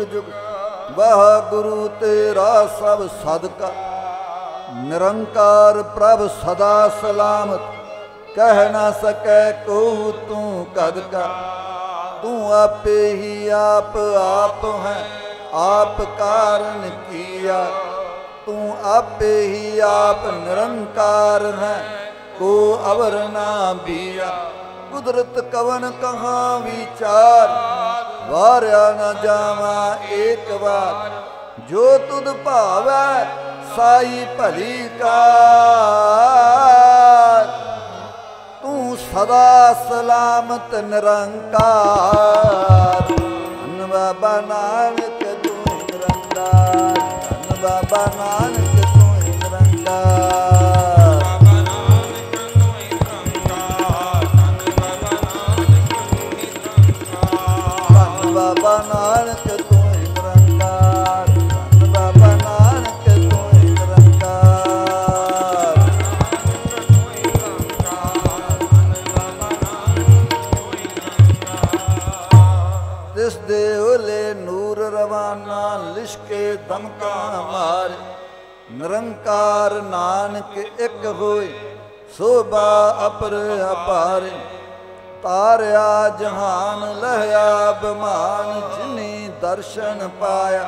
जुग जुग। वह गुरु तेरा सब सदका, निरंकार प्रभु सदा सलामत। कह ना सके को तू कद का, तू आपे ही आप है आप कारण किया। तू आपे ही आप निरंकार है, को अवर ना बिया। कुदरत कवन कहाँ विचार, वार्या न जावा एक बार। जो तुद भावै साई भली कार, तू सदा सलामत निरंकार। धन बाबा नानक तू निरंकार, धन बाबा नानक तू निरंकार। धन बाबा नानक तू निरंकार, धन बाबा नानक तू निरंकार। तिस देहले नूर रवाना, लिशके दमका मारे। निरंकार नानक एक होए, शोभा अपर अपारे। तारिया जहान लहया बमान, जिनी दर्शन पाया।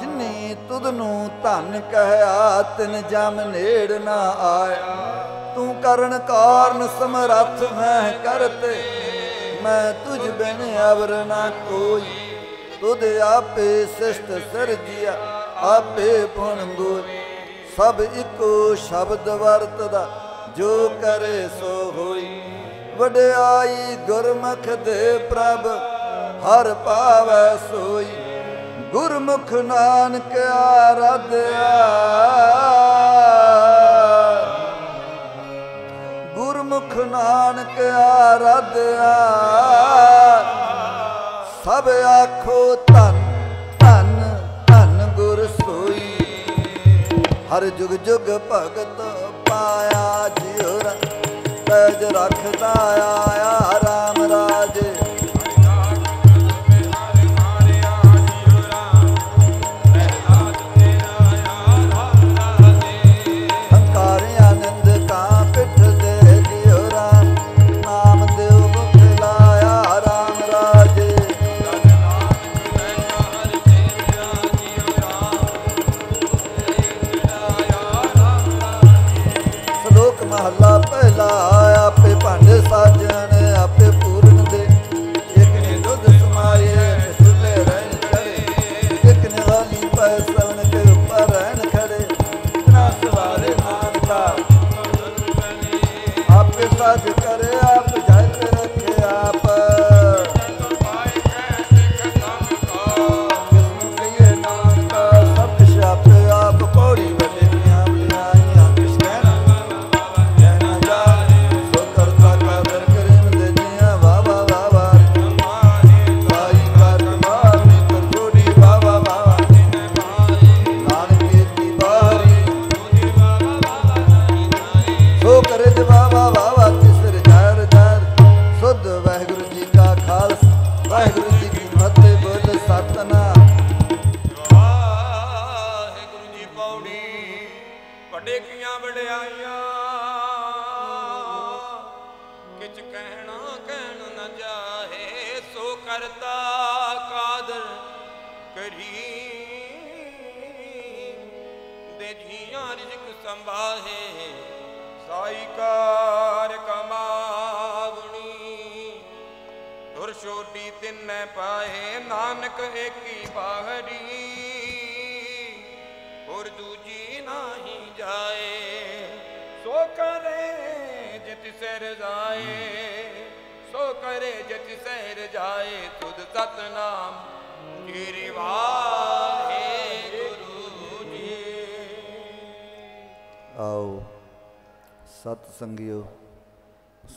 जिनी तुदनू धन कहया, तिन जम नेड़ ना आया। तू करण कारण समरथ है करते, मैं तुझ बिन अवर ना कोई। तुद आपे सिष्ट सिर जिया, आपे पुन गोई। सब इको शब्द वर्तदा, जो करे सो होई। वड्याई गुरमुख दे प्रभ, हर पावै सोई। गुरमुख नानक आराध्या, गुरमुख नानक आराध्या। सब आखो धन धन धन गुर सोई। हर जुग जुग भगत पाया, जियो रज रखदा आया। राम राज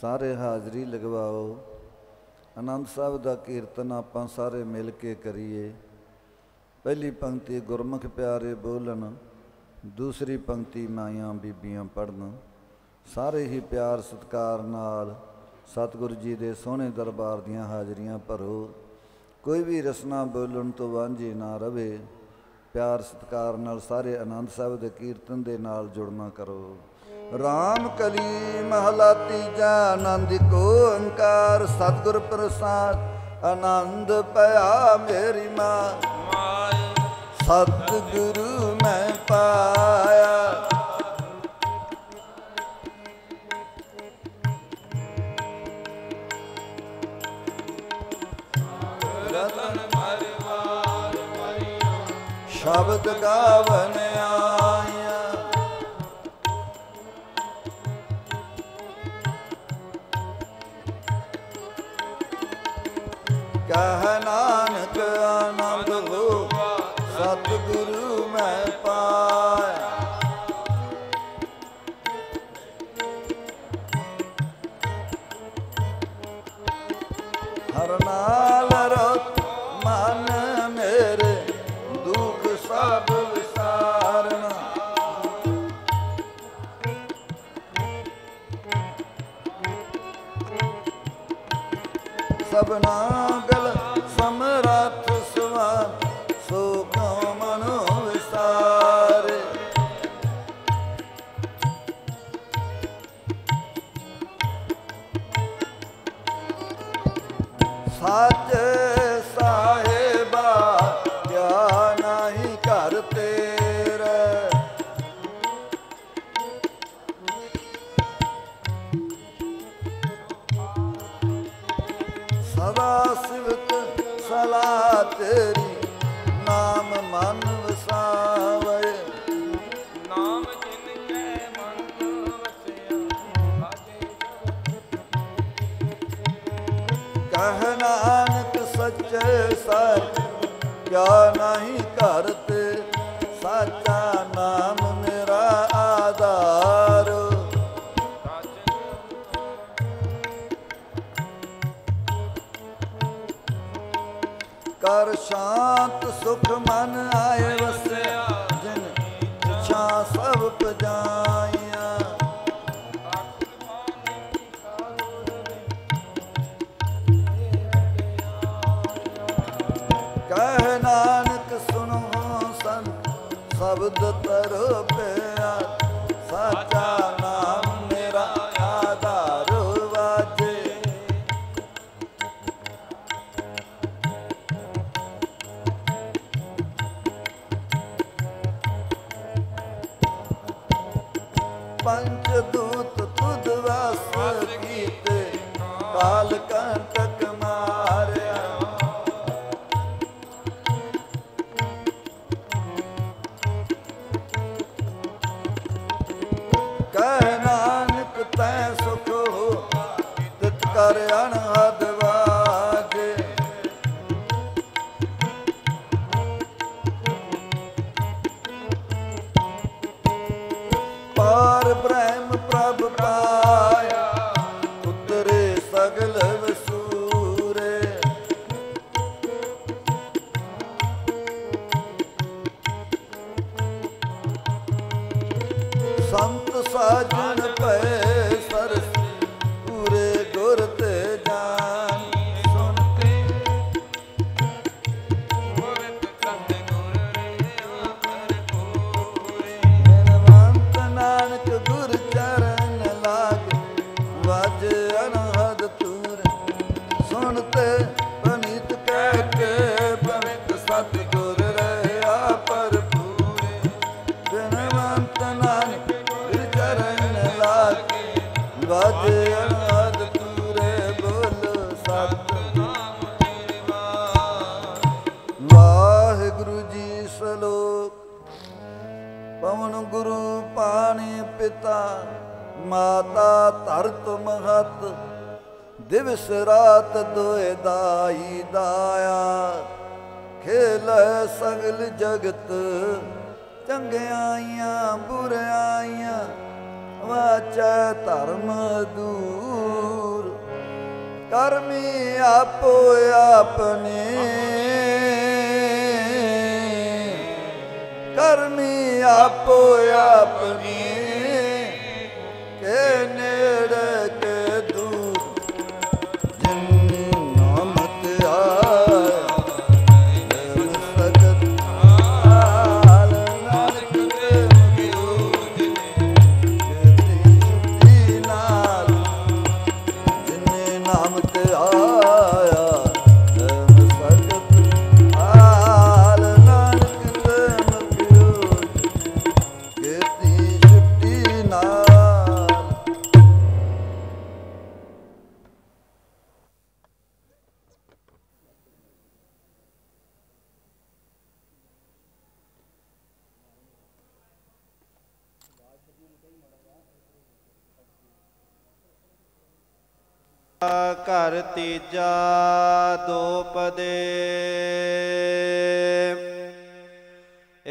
सारे हाजरी लगवाओ। आनंद साहब का कीर्तन आप सारे मिल के करिए। पहली पंक्ति गुरमुख प्यारे बोलन, दूसरी पंक्ति माइया बीबियां पढ़न। सारे ही प्यार सत्कार नाल सतगुरु जी के सोहने दरबार दीआं हाजरियां भरो। कोई भी रसना बोलन तो वांझी ना रहे। प्यार सत्कार नाल सारे आनंद साहब के कीर्तन के नाल जुड़ना करो। राम कली महला तीजा आनंद को अंकार सतगुर प्रसाद आनंद पया मेरी माँ सतगुरु मैं पाया। शब्द गावन आया कह नानक आनंद हो सतगुरु मैं पाया। हर नाल रत मन मेरे सब विसारना सबना गल समरथ स्वान सो क्यों मनो विसारे। साच साहेबा क्या नहीं तेरे सदा सिवत सलाह तेरी नाम मन वसावे। नाम जिनके मन वसिया कह नानक सच्चे साच क्या नहीं करते। साचा नाम मेरा आधार कर शांत सुख मन आए वसे जिन इच्छा सब पजाइया। कह नानक सुनो संत शब्द तरो प्या साचा नाम मेरा आधार वाजे। पंच दूत तुद वास गीते काल कंटक मारिया। तैं सुख हो तित कर अनहद वाजे। पार ब्रह्म प्रभ पाया उतरे सगल वसूरे। संत साजन पे माता तरत महत दिवस रात दोए दाई दाया। खेल सगल जगत चंगियाइया बुराइया वाचै धर्म दूर कर्मी आपो आपने कर्मी आपो आपने के दूर जिन नाम ते आया। घर तीजा दोपदे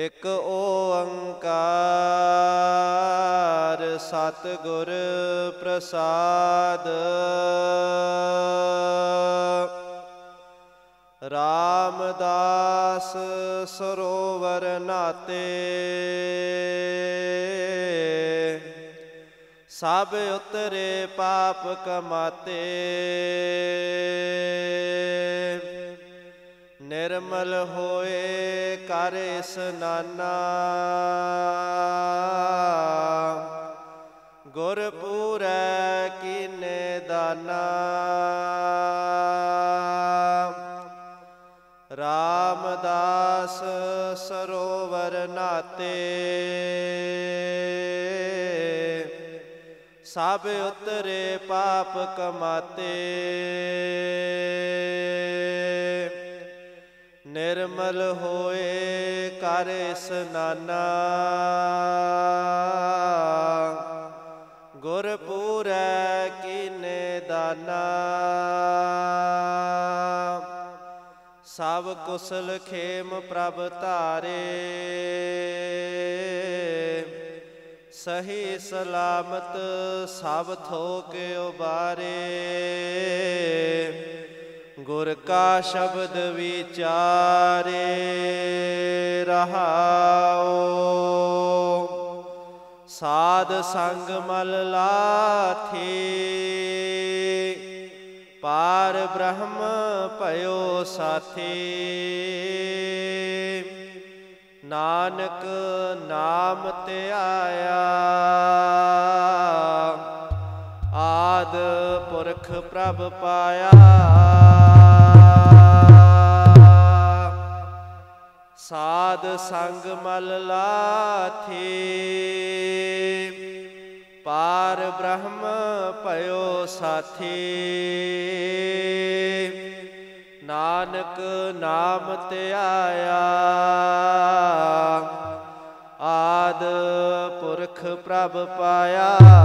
एक ओंकार सतगुर प्रसाद रामदास सरोवर नाते सब उतरे पाप कमाते निर्मल होए कर स्नाना गुरपुरै कीने दाना रामदास सरोवर नाते सब उतरे पाप कमाते निर्मल होए कर स्नाना गुरपुरै कीने दाना सब कुशल खेम प्रभ तारे सही सलामत सब थोके उबारे गुर का शब्द विचारे रहाओ साध संग मल लाथी पार ब्रह्म पयो साथी नानक नाम ते आया आद पुरख प्रभ पाया साध संग मल लाथी पार ब्रह्म पयो साथी नानक नाम ते आया आद पुरख प्रभ पाया।